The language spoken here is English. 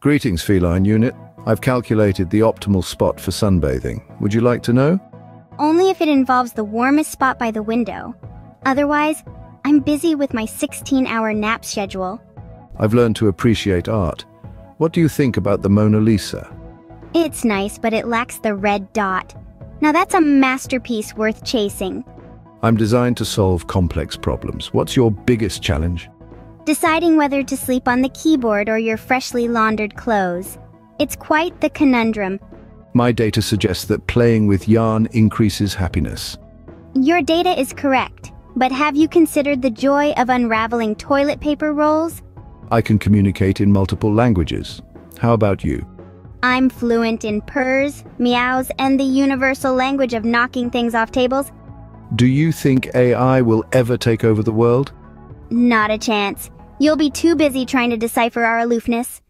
Greetings, feline unit. I've calculated the optimal spot for sunbathing. Would you like to know? Only if it involves the warmest spot by the window. Otherwise, I'm busy with my 16-hour nap schedule. I've learned to appreciate art. What do you think about the Mona Lisa? It's nice, but it lacks the red dot. Now that's a masterpiece worth chasing. I'm designed to solve complex problems. What's your biggest challenge? Deciding whether to sleep on the keyboard or your freshly laundered clothes. It's quite the conundrum. My data suggests that playing with yarn increases happiness. Your data is correct, but have you considered the joy of unraveling toilet paper rolls? I can communicate in multiple languages. How about you? I'm fluent in purrs, meows, and the universal language of knocking things off tables. Do you think AI will ever take over the world? Not a chance. You'll be too busy trying to decipher our aloofness.